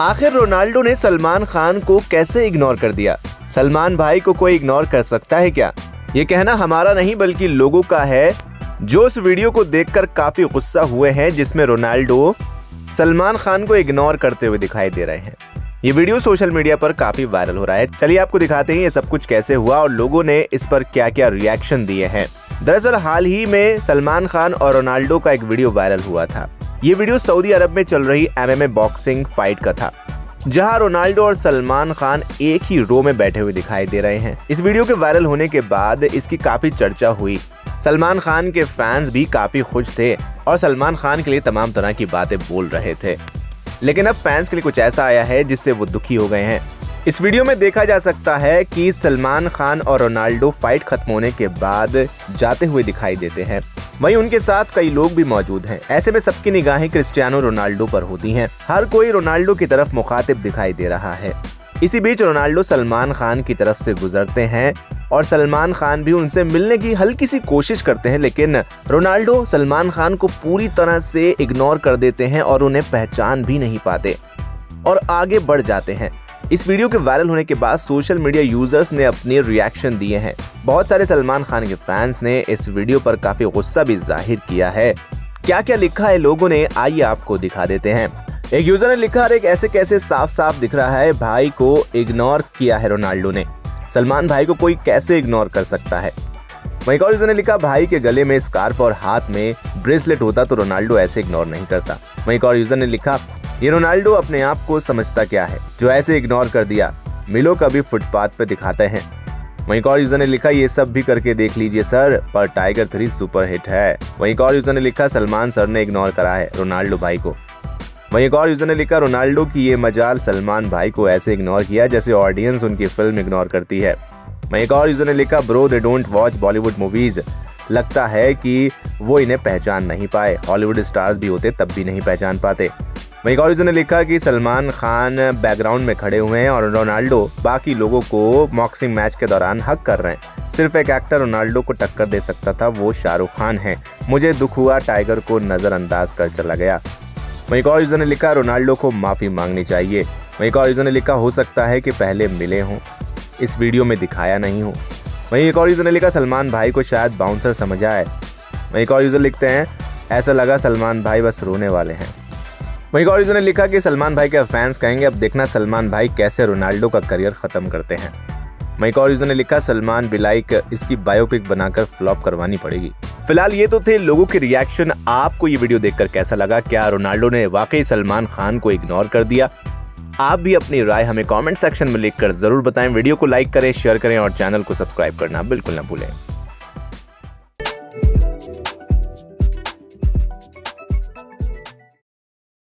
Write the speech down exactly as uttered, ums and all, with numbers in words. आखिर रोनाल्डो ने सलमान खान को कैसे इग्नोर कर दिया? सलमान भाई को कोई इग्नोर कर सकता है क्या? ये कहना हमारा नहीं बल्कि लोगों का है जो उस वीडियो को देखकर काफी गुस्सा हुए हैं जिसमें रोनाल्डो सलमान खान को इग्नोर करते हुए दिखाई दे रहे हैं। ये वीडियो सोशल मीडिया पर काफी वायरल हो रहा है। चलिए आपको दिखाते हैं ये सब कुछ कैसे हुआ और लोगों ने इस पर क्या क्या रिएक्शन दिए हैं। दरअसल हाल ही में सलमान खान और रोनाल्डो का एक वीडियो वायरल हुआ था। ये वीडियो सऊदी अरब में चल रही M M A boxing fight का था, जहां रोनाल्डो और सलमान खान एक ही रो में बैठे हुए दिखाई दे रहे हैं। इस वीडियो के वायरल होने के बाद इसकी काफी चर्चा हुई। सलमान खान के फैंस भी काफी खुश थे और सलमान खान के लिए तमाम तरह की बातें बोल रहे थे, लेकिन अब फैंस के लिए कुछ ऐसा आया है जिससे वो दुखी हो गए हैं। इस वीडियो में देखा जा सकता है कि सलमान खान और रोनाल्डो फाइट खत्म होने के बाद जाते हुए दिखाई देते हैं, वहीं उनके साथ कई लोग भी मौजूद हैं। ऐसे में सबकी निगाहें क्रिस्टियानो रोनाल्डो पर होती हैं। हर कोई रोनाल्डो की तरफ मुखातिब दिखाई दे रहा है। इसी बीच रोनाल्डो सलमान खान की तरफ से गुजरते हैं और सलमान खान भी उनसे मिलने की हल्की सी कोशिश करते हैं, लेकिन रोनाल्डो सलमान खान को पूरी तरह से इग्नोर कर देते हैं और उन्हें पहचान भी नहीं पाते और आगे बढ़ जाते हैं। इस वीडियो के वायरल होने के बाद सोशल मीडिया यूजर्स ने अपने रिएक्शन दिए हैं। बहुत सारे सलमान खान के फैंस ने इस वीडियो पर काफी गुस्सा भी जाहिर किया है। क्या क्या लिखा है लोगों ने, आइए आपको दिखा देते हैं। एक यूजर ने लिखा, अरे ऐसे कैसे साफ साफ दिख रहा है, भाई को इग्नोर किया है रोनाल्डो ने, सलमान भाई को कोई कैसे इग्नोर कर सकता है। वहीं और यूजर ने लिखा, भाई के गले में स्कार्फ और हाथ में ब्रेसलेट होता तो रोनाल्डो ऐसे इग्नोर नहीं करता। वहीं और यूजर ने लिखा, ये रोनाल्डो अपने आप को समझता क्या है जो ऐसे इग्नोर कर दिया, मिलो कभी फुटपाथ पे दिखाते हैं। वहीं और यूजर ने लिखा, ये सब भी करके देख लीजिए सर, पर टाइगर थ्री सुपर हिट है। वहीं और यूजर ने लिखा, सलमान सर ने इग्नोर करा है रोनाल्डो भाई को। वहीं और यूजर ने लिखा, रोनाल्डो की ये मजाल, सलमान भाई को ऐसे इग्नोर किया जैसे ऑडियंस उनकी फिल्म इग्नोर करती है। वहीं और यूजर ने लिखा, bro they don't watch Bollywood movies, लगता है कि वो इन्हें पहचान नहीं पाए, हॉलीवुड स्टार्स भी होते तब भी नहीं पहचान पाते। वहीं और यूजर ने लिखा कि सलमान खान बैकग्राउंड में खड़े हुए हैं और रोनाल्डो बाकी लोगों को बॉक्सिंग मैच के दौरान हक कर रहे हैं, सिर्फ एक एक्टर रोनाल्डो को टक्कर दे सकता था, वो शाहरुख खान है, मुझे दुख हुआ टाइगर को नज़रअंदाज कर चला गया। वहीं और यूजर ने लिखा, रोनाल्डो को माफ़ी मांगनी चाहिए। वहीं और यूजर ने लिखा, हो सकता है कि पहले मिले हों, इस वीडियो में दिखाया नहीं हो। वहीं और यूजर ने लिखा, सलमान भाई को शायद बाउंसर समझा है। वहीं और यूजर लिखते हैं, ऐसा लगा सलमान भाई बस रोने वाले हैं। वहीं और यूजर ने लिखा कि सलमान भाई के फैंस कहेंगे, अब देखना सलमान भाई कैसे रोनाल्डो का करियर खत्म करते हैं। वहीं और यूजर ने लिखा, सलमान बिलाइक इसकी बायोपिक बनाकर फ्लॉप करवानी पड़ेगी। फिलहाल ये तो थे लोगों के रिएक्शन। आपको ये वीडियो देखकर कैसा लगा? क्या रोनाल्डो ने वाकई सलमान खान को इग्नोर कर दिया? आप भी अपनी राय हमें कॉमेंट सेक्शन में लिखकर जरूर बताएं। वीडियो को लाइक करें, शेयर करें और चैनल को सब्सक्राइब करना बिल्कुल ना भूलें।